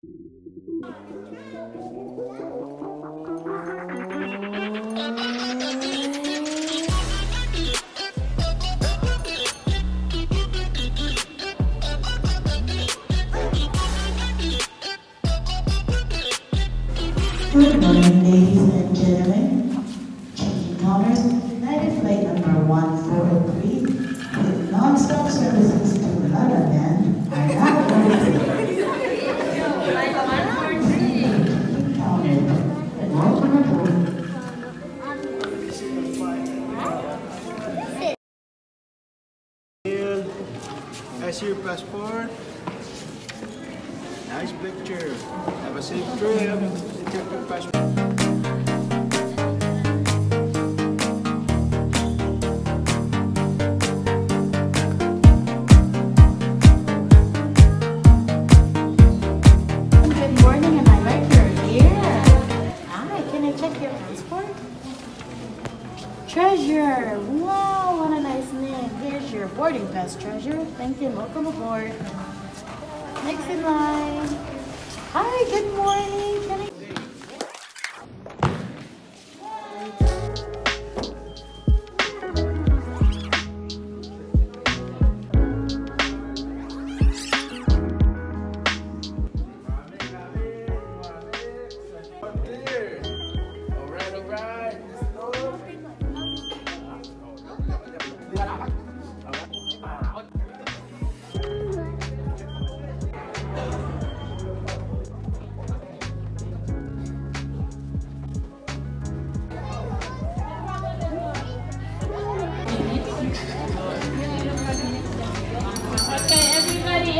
Good morning, ladies and gentlemen. Changing colors, United Flight number 143 with non-stop services to Lalaland are now open. I see your passport. Nice picture. Have a safe trip. Take your passport. Good morning, and I like your ear. Hi, can I check your passport? Treasure. Wow, what a nice name. Here's your boarding pass, Treasure. Thank you, welcome aboard. Next in line. Hi, good morning. Can I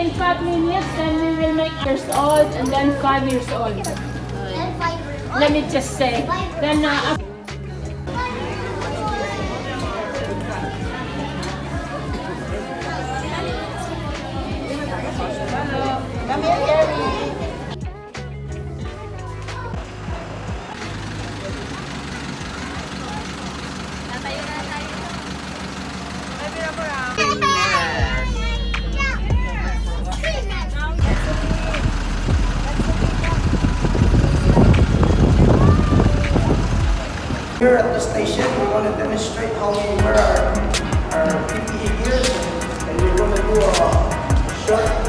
in 5 minutes, then we will make 5 years old and then 5 years old. Let me just say. Then come here, Gary. Here at the station, we want to demonstrate how we wear our PPE gear, and we're going to do a short